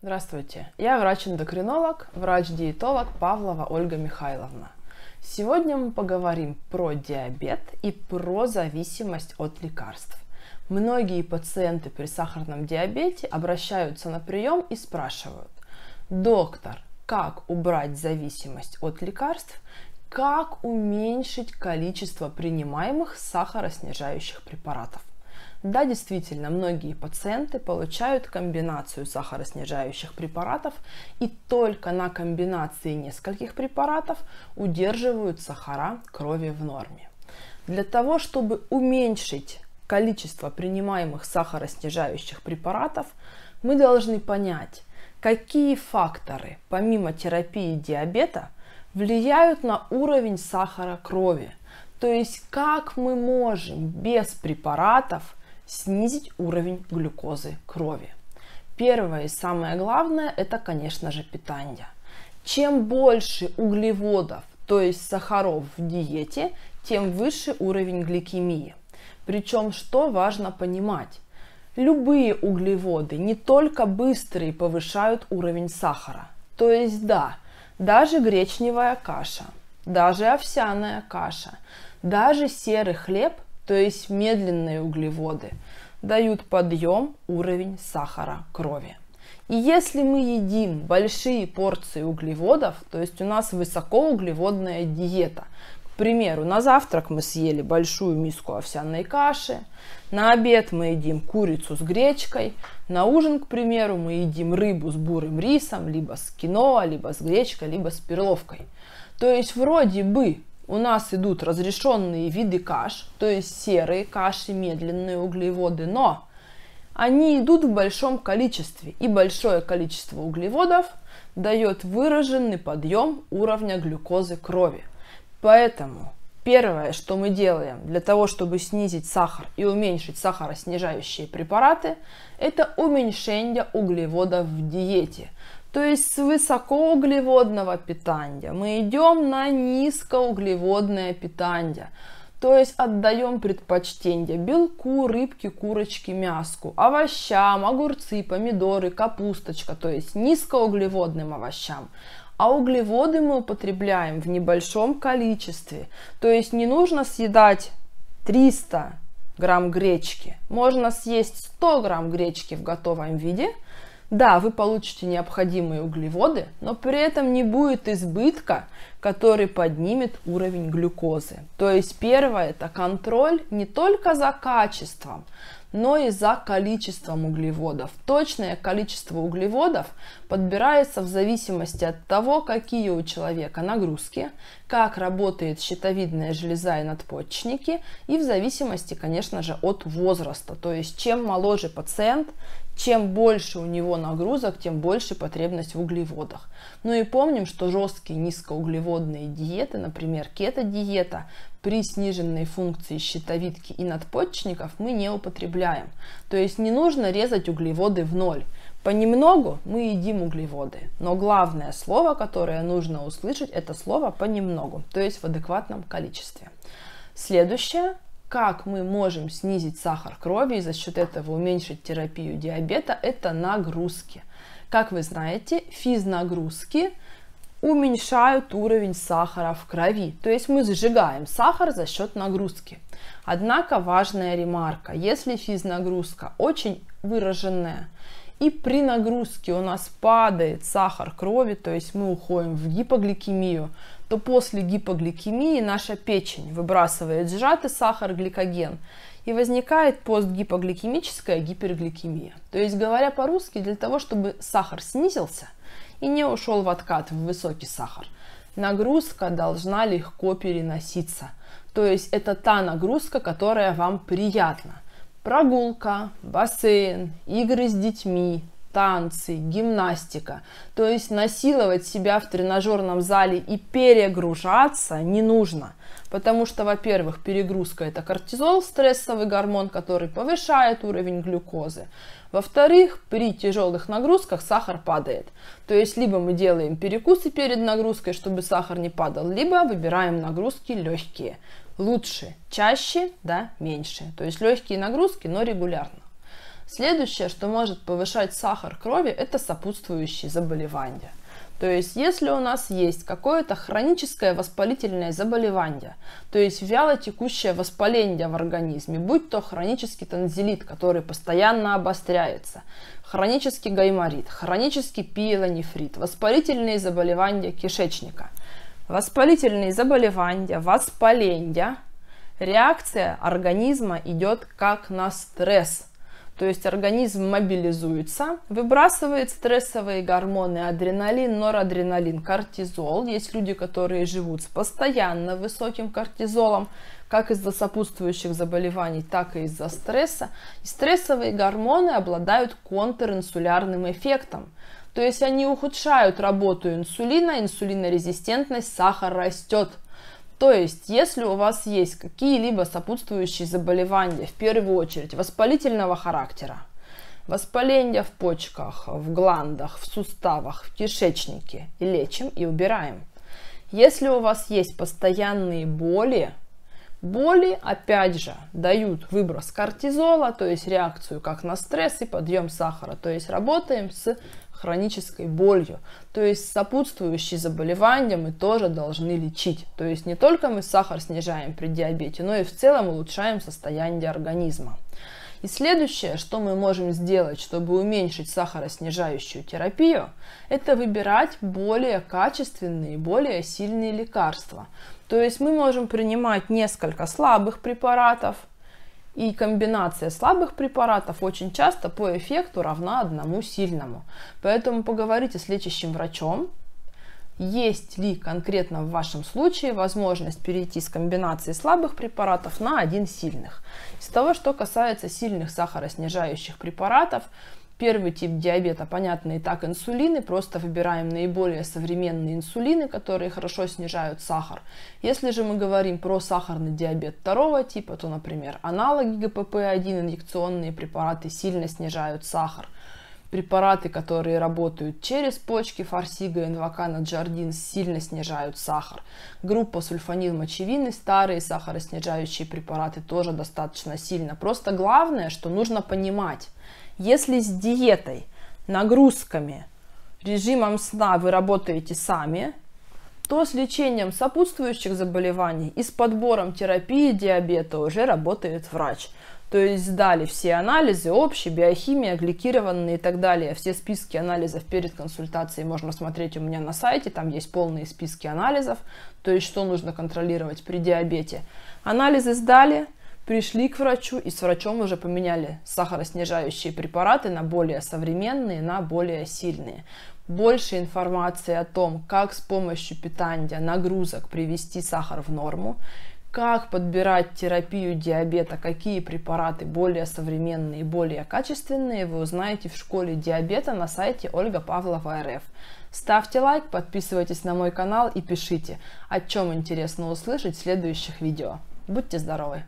Здравствуйте, я врач-эндокринолог, врач-диетолог Павлова Ольга Михайловна. Сегодня мы поговорим про диабет и про зависимость от лекарств. Многие пациенты при сахарном диабете обращаются на прием и спрашивают: доктор, как убрать зависимость от лекарств, как уменьшить количество принимаемых сахароснижающих препаратов? Да, действительно, многие пациенты получают комбинацию сахароснижающих препаратов и только на комбинации нескольких препаратов удерживают сахара крови в норме. Для того, чтобы уменьшить количество принимаемых сахароснижающих препаратов, мы должны понять, какие факторы, помимо терапии диабета, влияют на уровень сахара крови. То есть, как мы можем без препаратов снизить уровень глюкозы крови. Первое и самое главное – это, конечно же, питание. Чем больше углеводов, то есть сахаров в диете, тем выше уровень гликемии. Причем, что важно понимать, любые углеводы, не только быстрые, повышают уровень сахара. То есть, да, даже гречневая каша, даже овсяная каша, даже серый хлеб, то есть медленные углеводы, дают подъем, уровень сахара крови. И если мы едим большие порции углеводов, то есть у нас высокоуглеводная диета, к примеру, на завтрак мы съели большую миску овсяной каши, на обед мы едим курицу с гречкой, на ужин, к примеру, мы едим рыбу с бурым рисом, либо с киноа, либо с гречкой, либо с перловкой. То есть вроде бы у нас идут разрешенные виды каш, то есть серые каши, медленные углеводы, но они идут в большом количестве, и большое количество углеводов дает выраженный подъем уровня глюкозы крови. Поэтому первое, что мы делаем для того, чтобы снизить сахар и уменьшить сахароснижающие препараты, это уменьшение углеводов в диете. То есть с высокоуглеводного питания мы идем на низкоуглеводное питание. То есть отдаем предпочтение белку, рыбке, курочке, мяску, овощам, огурцы, помидоры, капусточка, то есть низкоуглеводным овощам. А углеводы мы употребляем в небольшом количестве. То есть не нужно съедать 300 грамм гречки. Можно съесть 100 грамм гречки в готовом виде. Да, вы получите необходимые углеводы, но при этом не будет избытка, который поднимет уровень глюкозы. То есть первое – это контроль не только за качеством, но и за количеством углеводов. Точное количество углеводов подбирается в зависимости от того, какие у человека нагрузки, как работает щитовидная железа и надпочечники, и в зависимости, конечно же, от возраста. То есть чем моложе пациент, чем больше у него нагрузок, тем больше потребность в углеводах. Ну и помним, что жесткие низкоуглеводные диеты, например, кето-диета, при сниженной функции щитовидки и надпочечников мы не употребляем. То есть не нужно резать углеводы в ноль. Понемногу мы едим углеводы. Но главное слово, которое нужно услышать, это слово «понемногу», то есть в адекватном количестве. Следующее. Как мы можем снизить сахар крови и за счет этого уменьшить терапию диабета, это нагрузки. Как вы знаете, физнагрузки уменьшают уровень сахара в крови, то есть мы сжигаем сахар за счет нагрузки. Однако важная ремарка: если физнагрузка очень выраженная и при нагрузке у нас падает сахар крови, то есть мы уходим в гипогликемию, то после гипогликемии наша печень выбрасывает сжатый сахар, гликоген, и возникает постгипогликемическая гипергликемия. То есть, говоря по-русски, для того, чтобы сахар снизился и не ушел в откат, в высокий сахар, нагрузка должна легко переноситься. То есть это та нагрузка, которая вам приятна. Прогулка, бассейн, игры с детьми, танцы, гимнастика. То есть насиловать себя в тренажерном зале и перегружаться не нужно. Потому что, во-первых, перегрузка – это кортизол, стрессовый гормон, который повышает уровень глюкозы. Во-вторых, при тяжелых нагрузках сахар падает. То есть либо мы делаем перекусы перед нагрузкой, чтобы сахар не падал, либо выбираем нагрузки легкие. Лучше чаще, да меньше. То есть легкие нагрузки, но регулярно. Следующее, что может повышать сахар крови, это сопутствующие заболевания. То есть, если у нас есть какое-то хроническое воспалительное заболевание, то есть вялотекущее воспаление в организме, будь то хронический танзелит, который постоянно обостряется, хронический гайморит, хронический пиелонефрит, воспалительные заболевания кишечника, воспалительные заболевания, воспаление, реакция организма идет как на стресс. То есть организм мобилизуется, выбрасывает стрессовые гормоны, адреналин, норадреналин, кортизол. Есть люди, которые живут с постоянно высоким кортизолом, как из-за сопутствующих заболеваний, так и из-за стресса. И стрессовые гормоны обладают контринсулярным эффектом. То есть они ухудшают работу инсулина, инсулинорезистентность, сахар растет. То есть, если у вас есть какие-либо сопутствующие заболевания, в первую очередь воспалительного характера, воспаление в почках, в гландах, в суставах, в кишечнике, и лечим и убираем. Если у вас есть постоянные боли, боли, опять же, дают выброс кортизола, то есть реакцию как на стресс и подъем сахара, то есть работаем с хронической болью, то есть сопутствующие заболевания мы тоже должны лечить. То есть не только мы сахар снижаем при диабете, но и в целом улучшаем состояние организма. И следующее, что мы можем сделать, чтобы уменьшить сахароснижающую терапию, это выбирать более качественные, более сильные лекарства. То есть мы можем принимать несколько слабых препаратов, и комбинация слабых препаратов очень часто по эффекту равна одному сильному. Поэтому поговорите с лечащим врачом, есть ли конкретно в вашем случае возможность перейти с комбинации слабых препаратов на один сильных. Из того, что касается сильных сахароснижающих препаратов, первый тип диабета, понятно, и так инсулины, просто выбираем наиболее современные инсулины, которые хорошо снижают сахар. Если же мы говорим про сахарный диабет второго типа, то, например, аналоги ГПП-1, инъекционные препараты сильно снижают сахар. Препараты, которые работают через почки, форсига, инвокана, джардинс, сильно снижают сахар. Группа сульфанил-мочевины, старые сахароснижающие препараты тоже достаточно сильно. Просто главное, что нужно понимать, если с диетой, нагрузками, режимом сна вы работаете сами, то с лечением сопутствующих заболеваний и с подбором терапии диабета уже работает врач. То есть сдали все анализы, общие, биохимия, гликированные и так далее. Все списки анализов перед консультацией можно смотреть у меня на сайте, там есть полные списки анализов, то есть что нужно контролировать при диабете. Анализы сдали, пришли к врачу и с врачом уже поменяли сахароснижающие препараты на более современные, на более сильные. Больше информации о том, как с помощью питания, нагрузок привести сахар в норму, как подбирать терапию диабета, какие препараты более современные и более качественные, вы узнаете в школе диабета на сайте Ольга Павлова РФ. Ставьте лайк, подписывайтесь на мой канал и пишите, о чем интересно услышать в следующих видео. Будьте здоровы!